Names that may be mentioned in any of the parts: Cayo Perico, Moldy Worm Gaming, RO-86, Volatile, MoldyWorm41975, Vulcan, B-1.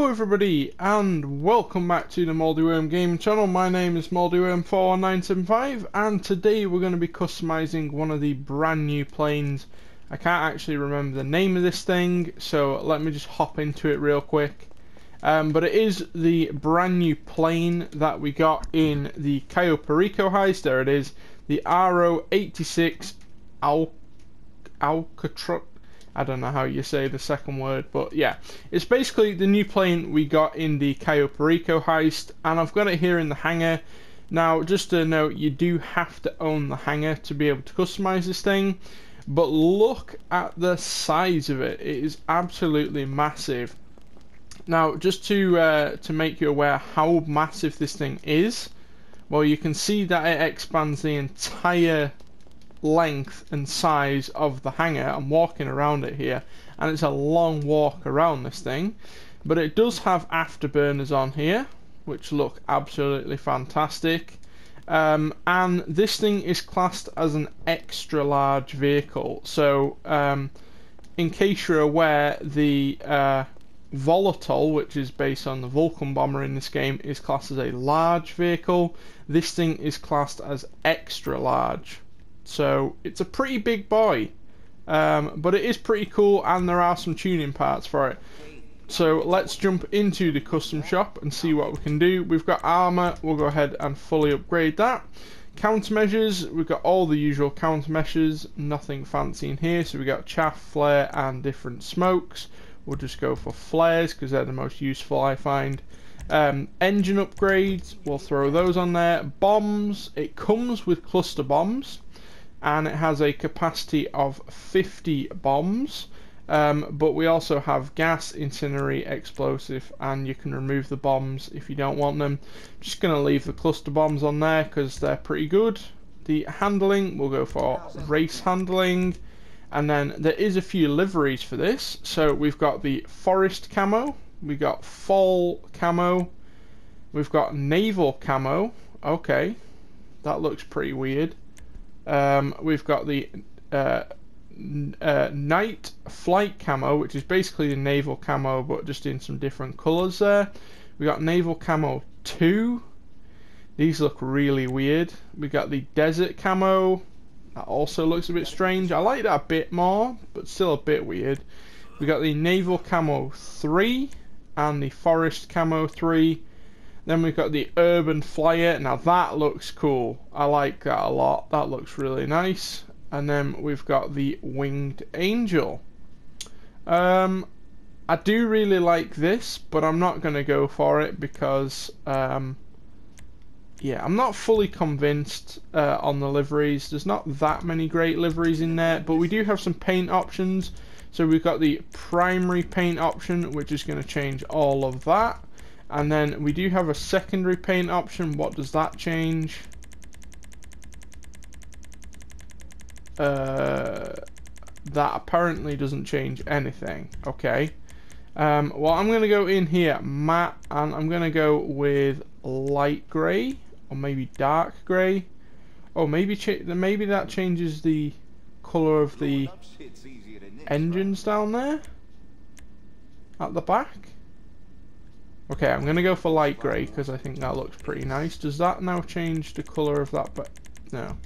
Hello everybody and welcome back to the Moldy Worm Gaming channel. My name is MoldyWorm41975 and today we're going to be customizing one of the brand new planes. I can't actually remember the name of this thing, so let me just hop into it real quick. But it is the brand new plane that we got in the Cayo Perico heist. There it is, the RO-86 Alcatruck. I don't know how you say the second word, but yeah, it's basically the new plane we got in the Cayo Perico heist, and I've got it here in the hangar. Now, just to note, you do have to own the hangar to be able to customize this thing, but look at the size of it. It is absolutely massive. Now, just to make you aware how massive this thing is, well, you can see that it expands the entire length and size of the hangar. I'm walking around it here and it's a long walk around this thing, but it does have afterburners on here which look absolutely fantastic, and this thing is classed as an extra large vehicle. So in case you're aware, the Volatile, which is based on the Vulcan bomber in this game, is classed as a large vehicle. This thing is classed as extra large. So it's a pretty big boy, but it is pretty cool and there are some tuning parts for it. So let's jump into the custom shop and see what we can do. We've got armor, we'll go ahead and fully upgrade that. Countermeasures, we've got all the usual countermeasures, nothing fancy in here. So we've got chaff, flare and different smokes. We'll just go for flares because they're the most useful I find. Engine upgrades, we'll throw those on there. Bombs, it comes with cluster bombs and it has a capacity of 50 bombs, but we also have gas, incendiary, explosive, and you can remove the bombs if you don't want them. I'm just going to leave the cluster bombs on there because they're pretty good. The handling, we'll go for race handling, and then there is a few liveries for this. So we've got the forest camo, we've got fall camo, we've got naval camo, okay, that looks pretty weird. We've got the night flight camo, which is basically the naval camo but just in some different colours there. We got naval camo 2, these look really weird. We got the desert camo, that also looks a bit strange. I like that a bit more but still a bit weird. We got the naval camo 3 and the forest camo 3. Then we've got the urban flyer. Now that looks cool. I like that a lot. That looks really nice. And then we've got the winged angel. I do really like this, but I'm not going to go for it because, yeah, I'm not fully convinced on the liveries. There's not that many great liveries in there, but we do have some paint options. So we've got the primary paint option, which is going to change all of that. And then we do have a secondary paint option. What does that change? That apparently doesn't change anything. Okay. Well, I'm going to go in here, matte, and I'm going to go with light grey or maybe dark grey. Oh, maybe that changes the colour of the engines down there at the back. Okay, I'm going to go for light grey because I think that looks pretty nice. Does that now change the colour of that? But no.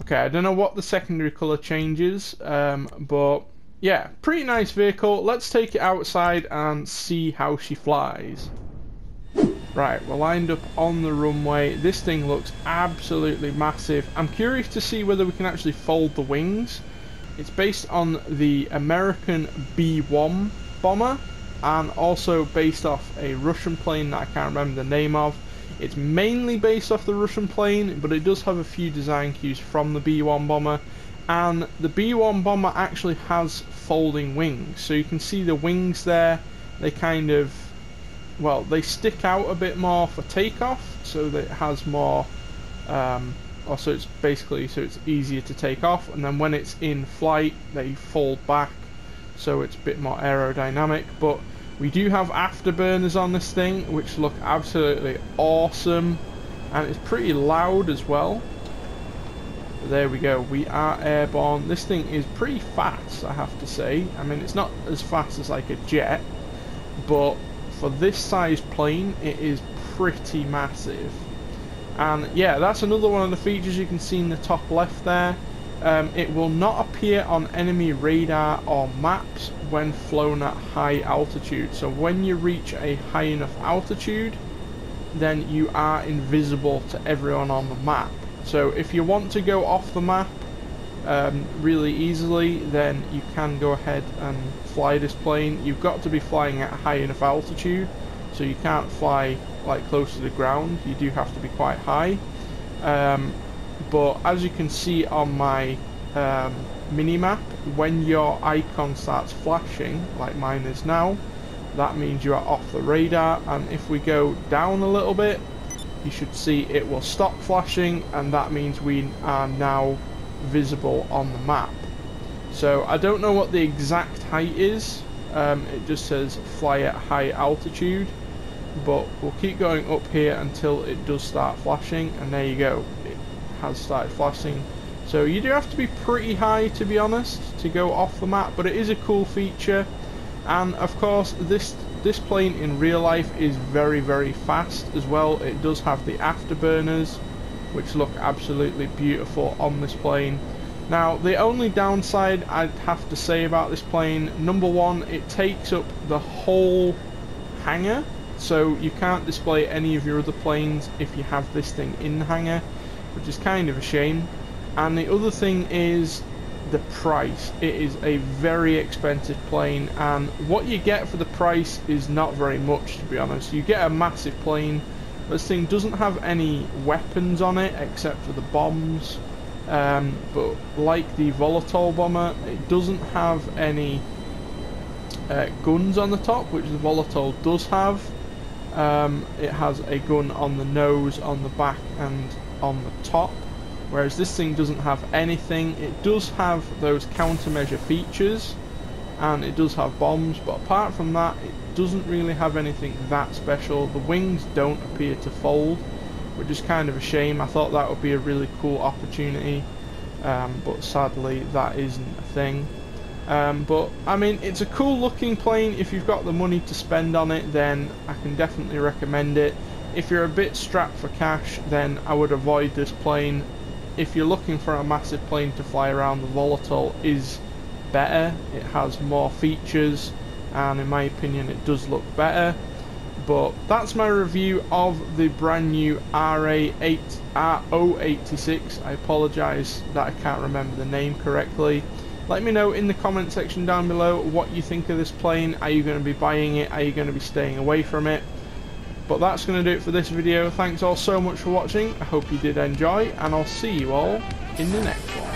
Okay, I don't know what the secondary colour changes, but yeah, pretty nice vehicle. Let's take it outside and see how she flies. Right, we're lined up on the runway. This thing looks absolutely massive. I'm curious to see whether we can actually fold the wings. It's based on the American B-1 bomber, and also based off a Russian plane that I can't remember the name of. It's mainly based off the Russian plane, but it does have a few design cues from the B-1 bomber, and the B-1 bomber actually has folding wings. So you can see the wings there, they kind of, well, they stick out a bit more for takeoff, so that it has more, also it's basically, so it's easier to take off, and then when it's in flight, they fold back, so it's a bit more aerodynamic. But we do have afterburners on this thing which look absolutely awesome, and it's pretty loud as well. There we go, we are airborne. This thing is pretty fast, I have to say. I mean, it's not as fast as like a jet, but for this size plane, it is pretty massive. And yeah, that's another one of the features you can see in the top left there. It will not appear on enemy radar or maps when flown at high altitude. So when you reach a high enough altitude, then you are invisible to everyone on the map. So if you want to go off the map really easily, then you can go ahead and fly this plane. You've got to be flying at high enough altitude, so you can't fly like close to the ground. You do have to be quite high. But as you can see on my mini-map, when your icon starts flashing, like mine is now, that means you are off the radar. And if we go down a little bit, you should see it will stop flashing, and that means we are now visible on the map. So I don't know what the exact height is, it just says fly at high altitude, but we'll keep going up here until it does start flashing, and there you go, it has started flashing. So you do have to be pretty high, to be honest, to go off the map, but it is a cool feature. And of course this plane in real life is very, very fast as well. It does have the afterburners, which look absolutely beautiful on this plane. Now the only downside I'd have to say about this plane, number 1, it takes up the whole hangar, so you can't display any of your other planes if you have this thing in the hangar, which is kind of a shame. And the other thing is the price. It is a very expensive plane, and what you get for the price is not very much, to be honest. You get a massive plane. This thing doesn't have any weapons on it except for the bombs, but like the Volatile bomber, it doesn't have any guns on the top, which the Volatile does have. It has a gun on the nose, on the back and on the top, whereas this thing doesn't have anything. It does have those countermeasure features, and it does have bombs, but apart from that it doesn't really have anything that special. The wings don't appear to fold, which is kind of a shame. I thought that would be a really cool opportunity, but sadly that isn't a thing. But I mean, it's a cool looking plane. If you've got the money to spend on it, then I can definitely recommend it. If you're a bit strapped for cash, then I would avoid this plane. If you're looking for a massive plane to fly around, the Volatile is better. It has more features, and in my opinion it does look better. But that's my review of the brand new RO-86. I apologise that I can't remember the name correctly. Let me know in the comment section down below what you think of this plane. Are you going to be buying it? Are you going to be staying away from it? But that's going to do it for this video. Thanks all so much for watching. I hope you did enjoy, and I'll see you all in the next one.